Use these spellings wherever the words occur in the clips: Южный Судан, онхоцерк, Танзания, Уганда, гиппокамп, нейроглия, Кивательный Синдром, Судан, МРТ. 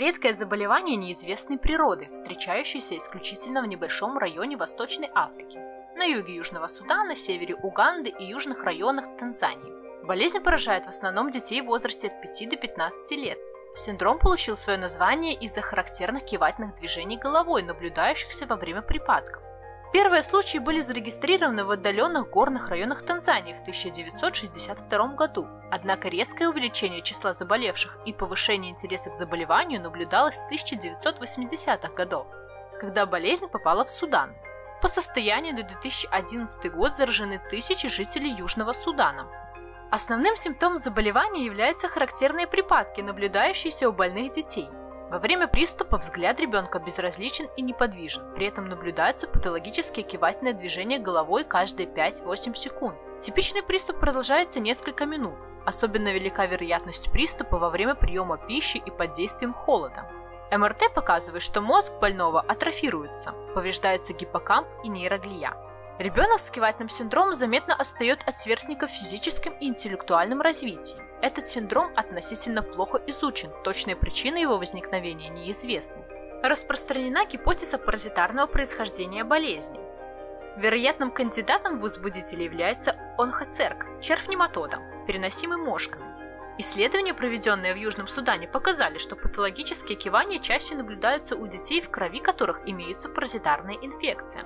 Редкое заболевание неизвестной природы, встречающееся исключительно в небольшом районе Восточной Африки, на юге Южного Судана, севере Уганды и южных районах Танзании. Болезнь поражает в основном детей в возрасте от 5 до 15 лет. Синдром получил свое название из-за характерных кивательных движений головой, наблюдающихся во время припадков. Первые случаи были зарегистрированы в отдаленных горных районах Танзании в 1962 году. Однако резкое увеличение числа заболевших и повышение интереса к заболеванию наблюдалось с 1980-х годов, когда болезнь попала в Судан. По состоянию на 2011 год заражены тысячи жителей Южного Судана. Основным симптомом заболевания являются характерные припадки, наблюдающиеся у больных детей. Во время приступа взгляд ребенка безразличен и неподвижен, при этом наблюдаются патологические кивательные движения головой каждые 5-8 секунд. Типичный приступ продолжается несколько минут, особенно велика вероятность приступа во время приема пищи и под действием холода. МРТ показывает, что мозг больного атрофируется, повреждаются гиппокамп и нейроглия. Ребенок с кивательным синдромом заметно отстает от сверстников в физическом и интеллектуальном развитии. Этот синдром относительно плохо изучен, точные причины его возникновения неизвестны. Распространена гипотеза паразитарного происхождения болезни. Вероятным кандидатом в возбудителя является онхоцерк, червь-нематода, переносимый мошками. Исследования, проведенные в Южном Судане, показали, что патологические кивания чаще наблюдаются у детей, в крови которых имеются паразитарные инфекции.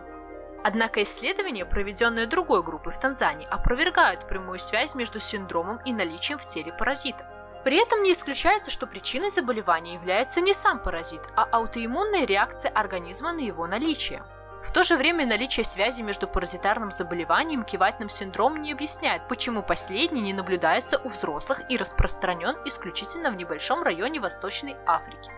Однако исследования, проведенные другой группой в Танзании, опровергают прямую связь между синдромом и наличием в теле паразитов. При этом не исключается, что причиной заболевания является не сам паразит, а аутоиммунная реакция организма на его наличие. В то же время наличие связи между паразитарным заболеванием и кивательным синдромом не объясняет, почему последний не наблюдается у взрослых и распространен исключительно в небольшом районе Восточной Африки.